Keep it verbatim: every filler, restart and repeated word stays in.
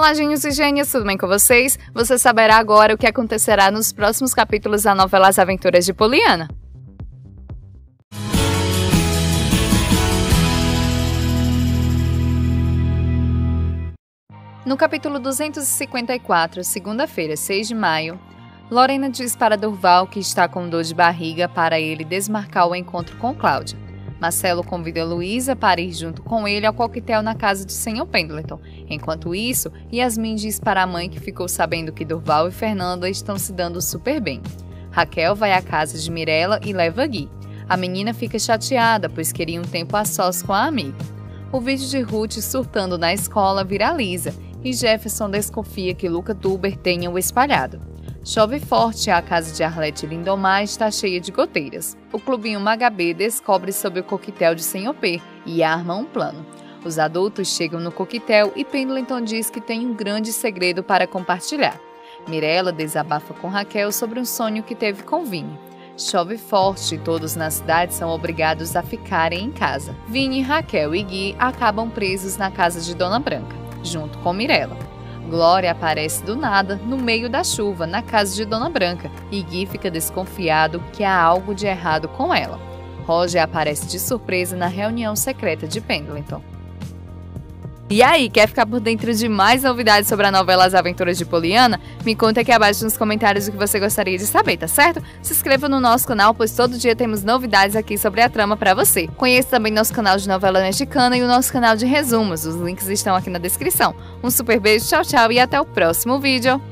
Lajinhos e gênios, tudo bem com vocês? Você saberá agora o que acontecerá nos próximos capítulos da novela As Aventuras de Poliana. No capítulo duzentos e cinquenta e quatro, segunda-feira, seis de maio, Lorena diz para Durval que está com dor de barriga para ele desmarcar o encontro com Cláudia. Marcelo convida Luísa para ir junto com ele ao coquetel na casa de senhor Pendleton. Enquanto isso, Yasmin diz para a mãe que ficou sabendo que Durval e Fernando estão se dando super bem. Raquel vai à casa de Mirella e leva Gui. A menina fica chateada, pois queria um tempo a sós com a amiga. O vídeo de Ruth surtando na escola viraliza e Jefferson desconfia que Luca Tuber tenha o espalhado. Chove forte e a casa de Arlete Lindomar está cheia de goteiras. O clubinho Magabê descobre sobre o coquetel de senhor P e arma um plano. Os adultos chegam no coquetel e Pendleton diz que tem um grande segredo para compartilhar. Mirella desabafa com Raquel sobre um sonho que teve com Vini. Chove forte e todos na cidade são obrigados a ficarem em casa. Vini, Raquel e Gui acabam presos na casa de Dona Branca, junto com Mirella. Glória aparece do nada, no meio da chuva, na casa de Dona Branca, e Gui fica desconfiado que há algo de errado com ela. Roger aparece de surpresa na reunião secreta de Pendleton. E aí, quer ficar por dentro de mais novidades sobre a novela As Aventuras de Poliana? Me conta aqui abaixo nos comentários o que você gostaria de saber, tá certo? Se inscreva no nosso canal, pois todo dia temos novidades aqui sobre a trama pra você. Conheça também nosso canal de novela mexicana e o nosso canal de resumos. Os links estão aqui na descrição. Um super beijo, tchau, tchau e até o próximo vídeo!